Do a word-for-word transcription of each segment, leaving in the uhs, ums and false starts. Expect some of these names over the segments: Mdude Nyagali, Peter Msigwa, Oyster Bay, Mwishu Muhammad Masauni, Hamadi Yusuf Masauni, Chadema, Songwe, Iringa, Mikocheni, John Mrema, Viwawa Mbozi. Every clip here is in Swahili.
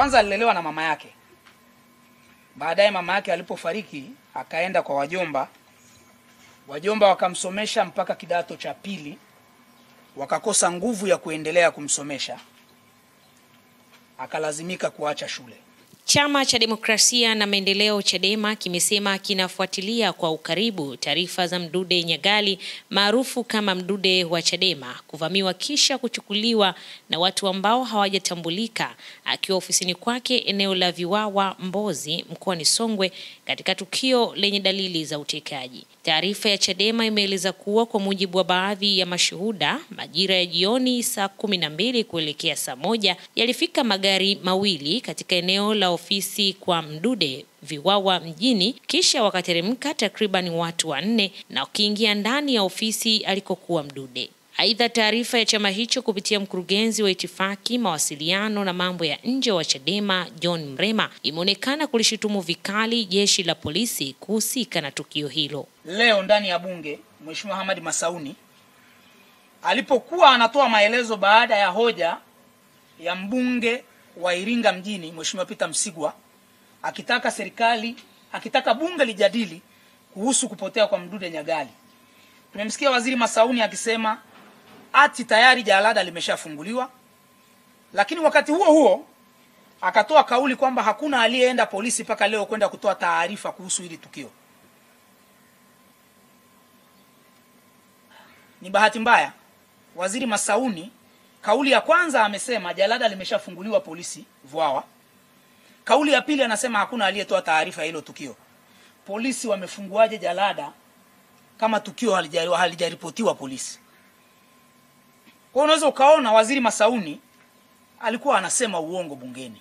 Kwanza alilelewa na mama yake. Baadaye mama yake alipofariki akaenda kwa wajomba. Wajomba wakamsomesha mpaka kidato cha pili. Wakakosa nguvu ya kuendelea kumsomesha. Akalazimika kuacha shule. Chama cha Demokrasia na Maendeleo Chadema kimesema kinafuatilia kwa ukaribu taarifa za Mdude Nyagali maarufu kama Mdude wa Chadema kuvamiwa kisha kuchukuliwa na watu ambao hawajatambulika akiwa ofisini kwake eneo la Viwawa Mbozi mkoani Songwe katika tukio lenye dalili za utekaji. Taarifa ya Chadema imeeleza kuwa kwa mujibu wa baadhi ya mashuhuda, majira ya jioni saa kumi na mbili kuelekea saa moja yalifika magari mawili katika eneo la ofisi kwa Mdude Viwawa mjini, kisha wakateremka takriban watu wanne na wakiingia ndani ya ofisi alikokuwa Mdude. Aidha, taarifa ya chama hicho kupitia mkurugenzi wa itifaki, mawasiliano na mambo ya nje wa Chadema John Mrema imeonekana kulishutumu vikali jeshi la polisi kuhusika na tukio hilo. Leo ndani ya bunge Mwishu Muhammad Masauni alipokuwa anatoa maelezo baada ya hoja ya mbunge wa Iringa mjini Mheshimiwa Peter Msigwa akitaka serikali akitaka bunge lijadili kuhusu kupotea kwa Mdude Nyagali, tumemsikia Waziri Masauni akisema ati tayari jalada limeshafunguliwa, lakini wakati huo huo akatoa kauli kwamba hakuna aliyeenda polisi paka leo kwenda kutoa taarifa kuhusu hili tukio. Ni bahati mbaya Waziri Masauni kauli ya kwanza amesema jalada limeshafunguliwa polisi Viwawa. Kauli ya pili anasema hakuna aliyetoa taarifa hilo tukio. Polisi wamefunguaje jalada kama tukio halijaripotiwa polisi? Kwa unaweza ukaona Waziri Masauni alikuwa anasema uongo bungeni.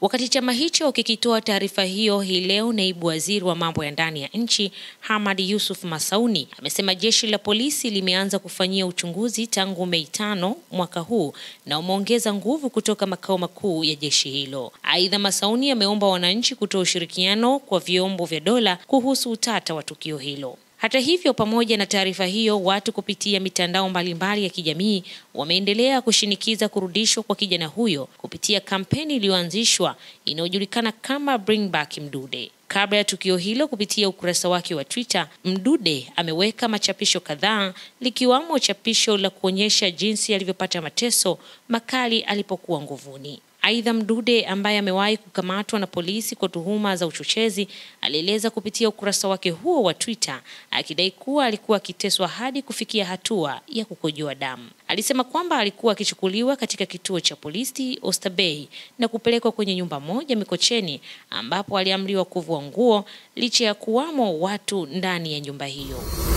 Wakati chama hicho kikitoa taarifa hiyo hii leo, naibu waziri wa mambo ya ndani ya nchi Hamadi Yusuf Masauni amesema jeshi la polisi limeanza kufanyia uchunguzi tangu Mei tano mwaka huu na umeongeza nguvu kutoka makao makuu ya jeshi hilo. Aidha, Masauni ameomba wananchi kutoa ushirikiano kwa vyombo vya dola kuhusu utata wa tukio hilo. Hata hivyo, pamoja na taarifa hiyo, watu kupitia mitandao mbalimbali ya kijamii wameendelea kushinikiza kurudishwa kwa kijana huyo kupitia kampeni iliyoanzishwa inayojulikana kama Bring Back Mdude. Kabla ya tukio hilo, kupitia ukurasa wake wa Twitter, Mdude ameweka machapisho kadhaa likiwamo chapisho la kuonyesha jinsi alivyopata mateso makali alipokuwa nguvuni. Aidha, Mdude ambaye amewahi kukamatwa na polisi kwa tuhuma za uchochezi alieleza kupitia ukurasa wake huo wa Twitter akidai kuwa alikuwa akiteswa hadi kufikia hatua ya kukojoa damu. Alisema kwamba alikuwa akichukuliwa katika kituo cha polisi Oyster Bay na kupelekwa kwenye nyumba moja Mikocheni ambapo aliamriwa kuvua nguo licha ya kuwamo watu ndani ya nyumba hiyo.